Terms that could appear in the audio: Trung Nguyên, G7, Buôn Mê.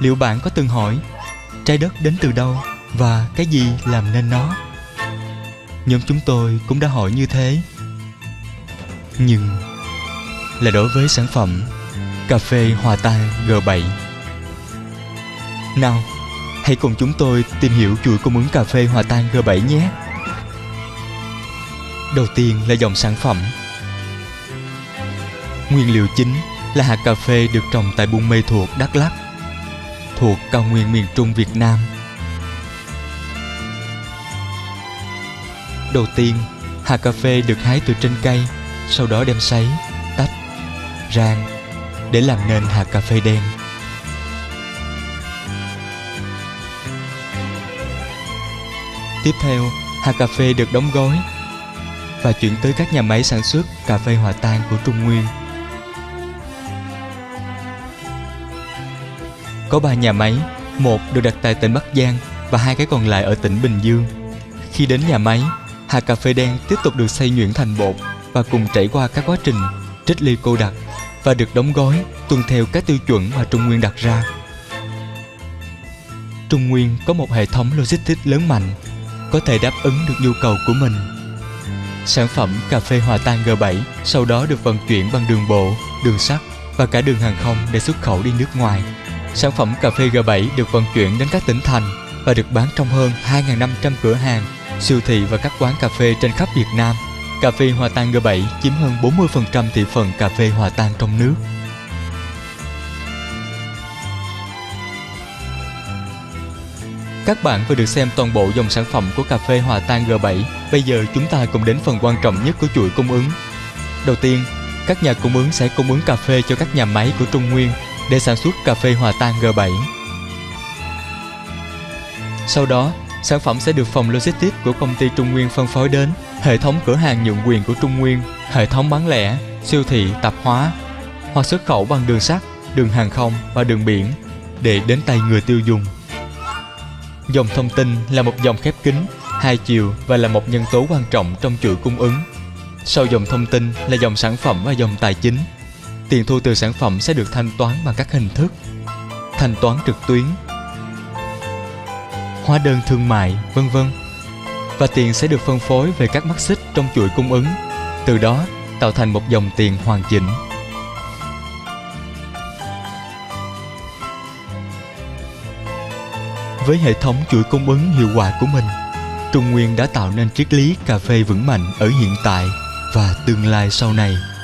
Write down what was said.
Liệu bạn có từng hỏi trái đất đến từ đâu và cái gì làm nên nó? Nhóm chúng tôi cũng đã hỏi như thế. Nhưng là đối với sản phẩm cà phê hòa tan G7. Nào, hãy cùng chúng tôi tìm hiểu chuỗi cung ứng cà phê hòa tan G7 nhé. Đầu tiên là dòng sản phẩm. Nguyên liệu chính là hạt cà phê được trồng tại Buôn Mê thuộc Đắk Lắk, thuộc cao nguyên miền Trung Việt Nam. Đầu tiên, hạt cà phê được hái từ trên cây, sau đó đem sấy, tách, rang để làm nên hạt cà phê đen. Tiếp theo, hạt cà phê được đóng gói và chuyển tới các nhà máy sản xuất cà phê hòa tan của Trung Nguyên. Có 3 nhà máy, một được đặt tại tỉnh Bắc Giang và 2 cái còn lại ở tỉnh Bình Dương. Khi đến nhà máy, hạt cà phê đen tiếp tục được xay nhuyễn thành bột và cùng trải qua các quá trình trích ly cô đặc và được đóng gói tuân theo các tiêu chuẩn mà Trung Nguyên đặt ra. Trung Nguyên có một hệ thống logistics lớn mạnh, có thể đáp ứng được nhu cầu của mình. Sản phẩm cà phê hòa tan G7 sau đó được vận chuyển bằng đường bộ, đường sắt và cả đường hàng không để xuất khẩu đi nước ngoài. Sản phẩm cà phê G7 được vận chuyển đến các tỉnh thành và được bán trong hơn 2.500 cửa hàng, siêu thị và các quán cà phê trên khắp Việt Nam. Cà phê hòa tan G7 chiếm hơn 40% thị phần cà phê hòa tan trong nước. Các bạn vừa được xem toàn bộ dòng sản phẩm của cà phê hòa tan G7. Bây giờ chúng ta cùng đến phần quan trọng nhất của chuỗi cung ứng. Đầu tiên, các nhà cung ứng sẽ cung ứng cà phê cho các nhà máy của Trung Nguyên để sản xuất cà phê hòa tan G7. Sau đó, sản phẩm sẽ được phòng logistics của công ty Trung Nguyên phân phối đến hệ thống cửa hàng nhượng quyền của Trung Nguyên, hệ thống bán lẻ, siêu thị, tạp hóa, hoặc xuất khẩu bằng đường sắt, đường hàng không và đường biển để đến tay người tiêu dùng. Dòng thông tin là một dòng khép kín, hai chiều và là một nhân tố quan trọng trong chuỗi cung ứng. Sau dòng thông tin là dòng sản phẩm và dòng tài chính. Tiền thu từ sản phẩm sẽ được thanh toán bằng các hình thức thanh toán trực tuyến, hóa đơn thương mại, vân vân. Và tiền sẽ được phân phối về các mắt xích trong chuỗi cung ứng, từ đó tạo thành một dòng tiền hoàn chỉnh. Với hệ thống chuỗi cung ứng hiệu quả của mình, Trung Nguyên đã tạo nên triết lý cà phê vững mạnh ở hiện tại và tương lai sau này.